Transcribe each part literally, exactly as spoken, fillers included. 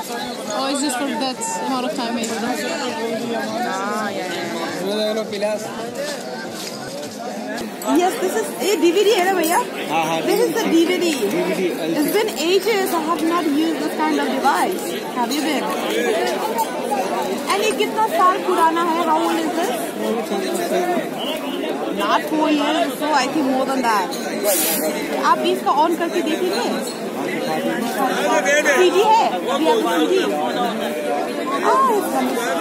Or is this for that amount of time maybe? Ah, yeah, yeah. Yes, this is a D V D, right, bhaiya? This is the D V D. It's been ages I have not used this kind of device. Have you been? And it kitna saal purana hai? How old is this? Not four years, so I think more than that. Aap isko on karke dekhenge? C D है, we have a C D. Oh, it's amazing.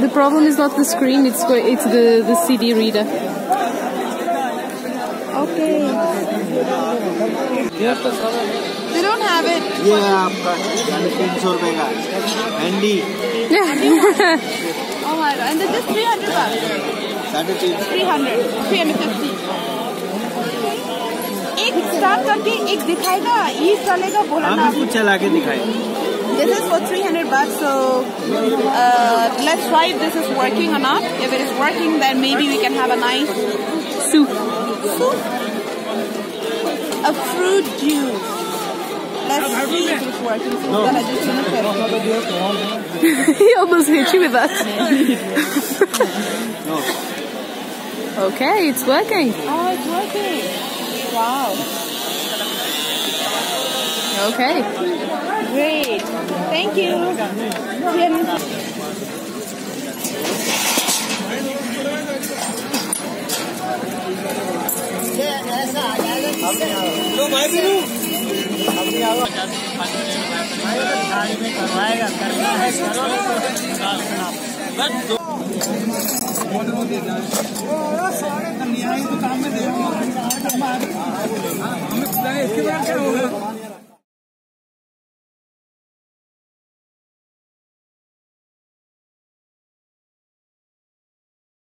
The problem is not the screen; it's it's the the C D reader. Okay. They don't have it. Yeah, Andy. Oh my god, and this is three hundred bucks. three hundred, three fifty. एक start करके एक दिखाएगा, ये चलेगा बोला ना। आपको चला के दिखाएं। This is for three hundred bucks, so uh, let's try if this is working or not. If it is working, then maybe we can have a nice soup, soup, a fruit juice. Let's see if it's working. No. He almost hit you with that. No. Okay, it's working. Oh, it's working. Wow. Okay. Great. Thank you. Yeah. काम में